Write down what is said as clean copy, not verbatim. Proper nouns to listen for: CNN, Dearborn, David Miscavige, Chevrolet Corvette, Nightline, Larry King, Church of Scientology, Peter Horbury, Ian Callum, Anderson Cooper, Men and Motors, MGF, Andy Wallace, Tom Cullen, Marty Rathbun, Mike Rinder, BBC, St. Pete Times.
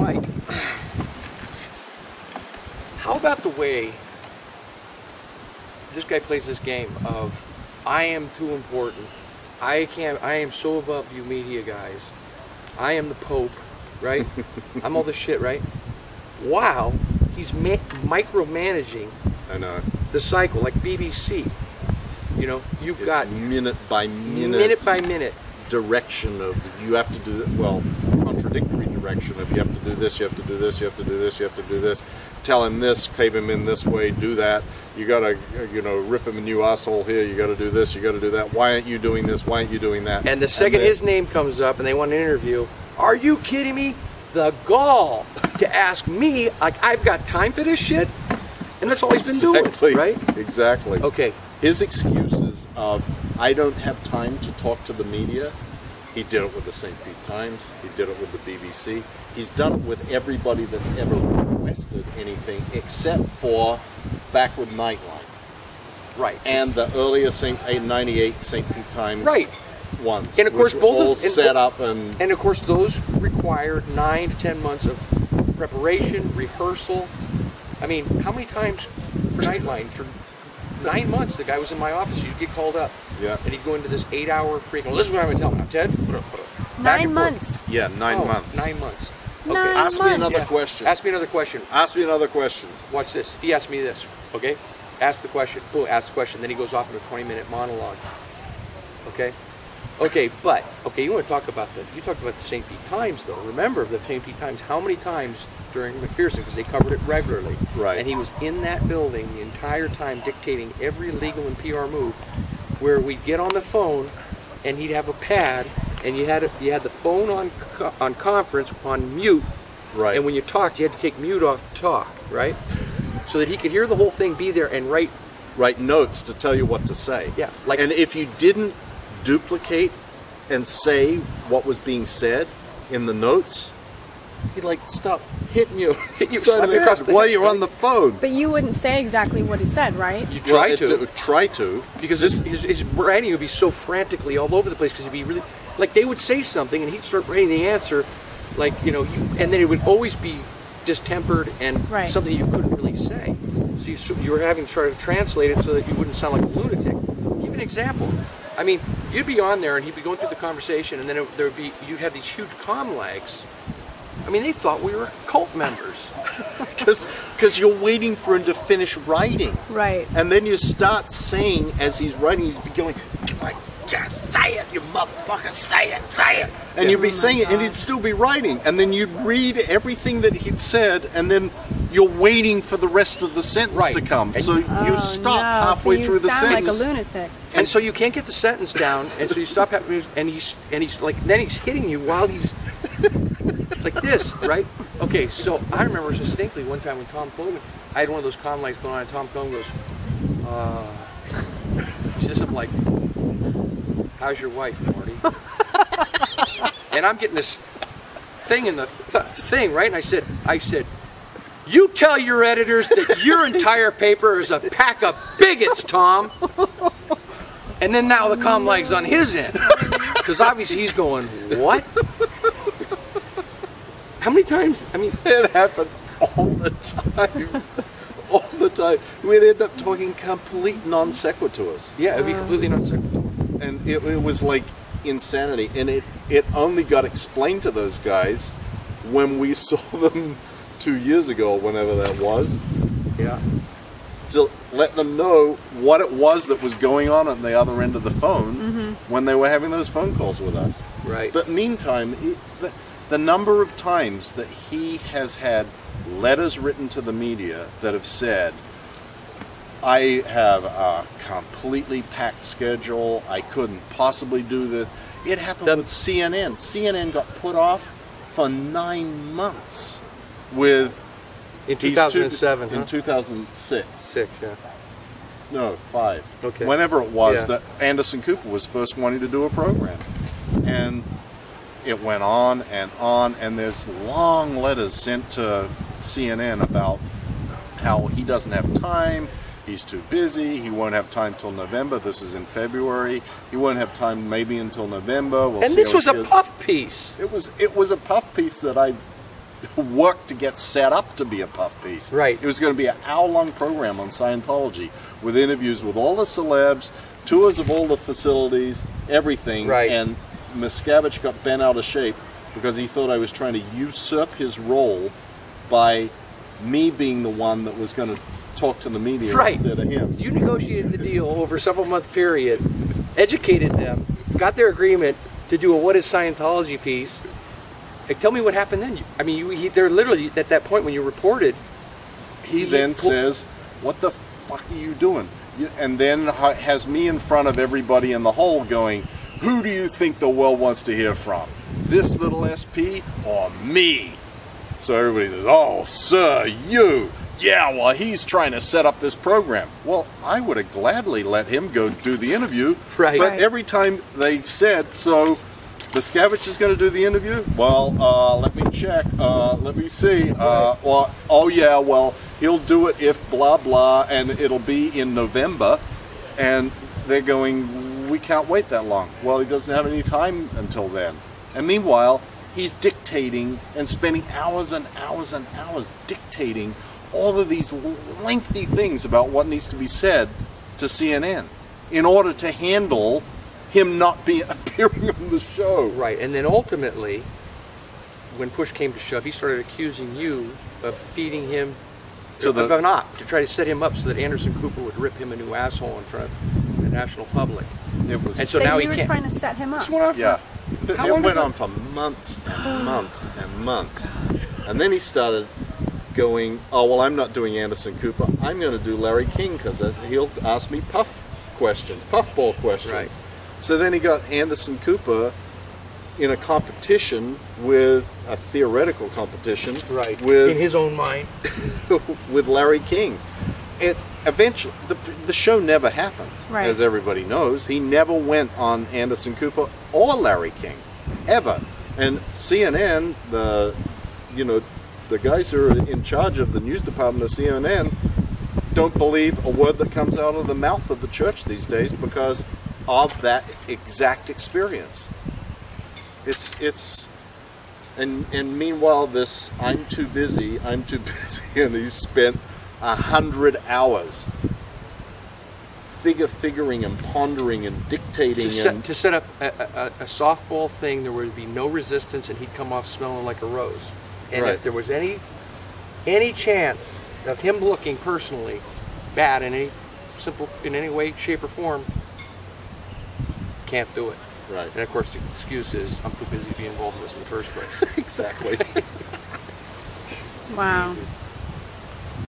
Mike, how about the way this guy plays this game of I am too important, I am so above you media guys, I am the Pope, right? I'm all this shit, right? Wow, he's micromanaging the cycle, like BBC. You know, you've got minute by minute direction of you have to do that. Well, contradictory direction of you have to do this, you have to do this, you have to do this, you have to do this. Tell him this, cave him in this way, do that. You gotta, you know, rip him a new asshole here. You gotta do this, you gotta do that. Why aren't you doing this? Why aren't you doing that? And the second his name comes up and they want an interview, are you kidding me? The gall to ask me, like I've got time for this shit, and that's all he's been doing, right? Exactly. Okay. His excuses of, I don't have time to talk to the media, he did it with the St. Pete Times, he did it with the BBC, he's done it with everybody that's ever requested anything except for back with Nightline. Right. And the earlier 98 St. Pete Times ones. And of course, and of course those required 9 to 10 months of preparation, rehearsal. I mean, how many times for Nightline, for 9 months, the guy was in my office. You'd get called up, yeah, and he'd go into this 8-hour freaking. Well, this is what I'm gonna tell him now, Ted. 9 months. Yeah, 9 months. 9 months. Okay. Ask me another question. Ask me another question. Watch this. If he asks me this, okay, ask the question. Boom, ask the question. Then he goes off in a 20-minute monologue. Okay, you want to talk about the? You talked about the St. Pete Times, though. Remember the St. Pete Times? How many times? During McPherson, because they covered it regularly, right? And he was in that building the entire time, dictating every legal and PR move. Where we'd get on the phone, and he'd have a pad, and you had the phone on conference on mute, right? And when you talked, you had to take mute off to talk, right? So that he could hear the whole thing, be there, and write notes to tell you what to say. Yeah, like, and if you didn't duplicate and say what was being said in the notes, he'd like stop hitting you. While you're on the phone. But you wouldn't say exactly what he said, right? You try to. Try to. Because his writing would be so frantically all over the place because he'd be really, like they would say something and he'd start writing the answer, like, you know, and then it would always be distempered and something you couldn't really say. So you were having to try to translate it so that you wouldn't sound like a lunatic. Give an example. I mean, you'd be on there and he'd be going through the conversation and then you'd have these huge comm lags. I mean, they thought we were cult members. Because you're waiting for him to finish writing. Right. And then you start saying, as he's writing, he's going, come on, say it, you motherfucker, say it, say it. And you'd be saying it, and he'd still be writing. And then you'd read everything that he'd said, and then you're waiting for the rest of the sentence to come. And so you stop halfway through the sentence. You sound like a lunatic. And so you can't get the sentence down, and so you stop having, and he's like, then he's hitting you while he's... like this, right? Okay, so I remember distinctly one time when Tom Cullen, I had one of those comm lights going on, and Tom Cullen goes, he says something like, how's your wife, Marty? And I'm getting this thing in the thing, right? And I said, you tell your editors that your entire paper is a pack of bigots, Tom. And then now the comm light's on his end. Because obviously he's going, what? How many times? I mean, it happened all the time. All the time. We'd end up talking complete non sequiturs. Yeah, it'd be completely non sequitur. And it was like insanity. And it only got explained to those guys when we saw them 2 years ago, whenever that was. Yeah. To let them know what it was that was going on the other end of the phone when they were having those phone calls with us. Right. But meantime, the number of times that he has had letters written to the media that have said, I have a completely packed schedule, I couldn't possibly do this. It happened with CNN. CNN got put off for 9 months with... In 2007, In 2006. No, 5. Okay. Whenever it was that Anderson Cooper was first wanting to do a program. And... it went on, and there's long letters sent to CNN about how he doesn't have time, he's too busy, he won't have time till November. This is in February. He won't have time maybe until November. We'll see. And this was a puff piece. It was a puff piece that I work to get set up to be a puff piece. Right. It was going to be an hour-long program on Scientology with interviews with all the celebs, tours of all the facilities, everything. Right. And Miscavige got bent out of shape because he thought I was trying to usurp his role by me being the one that was going to talk to the media instead of him. You negotiated the deal over a several-month period, educated them, got their agreement to do a What is Scientology piece. Like, tell me what happened then. I mean, they're literally, at that point when you reported... He then says, what the fuck are you doing? And then has me in front of everybody in the hall going, who do you think the world wants to hear from? This little SP or me? So everybody says, oh, sir, you. Yeah, well, he's trying to set up this program. Well, I would have gladly let him go do the interview. Right. But every time they said, so Miscavige is going to do the interview? Well, let me check. Let me see. Well, oh, yeah, well, he'll do it if blah, blah, and it'll be in November. And they're going, we can't wait that long. Well, he doesn't have any time until then. And meanwhile, he's dictating and spending hours and hours and hours dictating all of these lengthy things about what needs to be said to CNN in order to handle him not appearing on the show. Right, and then ultimately, when push came to shove, he started accusing you of feeding him of an op, to try to set him up so that Anderson Cooper would rip him a new asshole in front of the national public. It was, and so now you were trying to set him up. Yeah, it went on for months and months and months, and then he started going, oh, well, I'm not doing Anderson Cooper. I'm going to do Larry King because he'll ask me puffball questions. Right. So then he got Anderson Cooper in a competition with a theoretical competition. Right. With, in his own mind. with Larry King. It eventually, the show never happened, right, as everybody knows. He never went on Anderson Cooper or Larry King, ever. And CNN, the guys who are in charge of the news department of CNN don't believe a word that comes out of the mouth of the church these days because of that exact experience. And meanwhile, this I'm too busy, and he's spent 100 hours figuring and pondering and dictating to set up a softball thing. There would be no resistance, and he'd come off smelling like a rose. And right, if there was any chance of him looking personally bad in any way, shape, or form, can't do it. Right. And of course, the excuse is I'm too busy to be involved in this in the first place. Exactly. Wow. Jesus.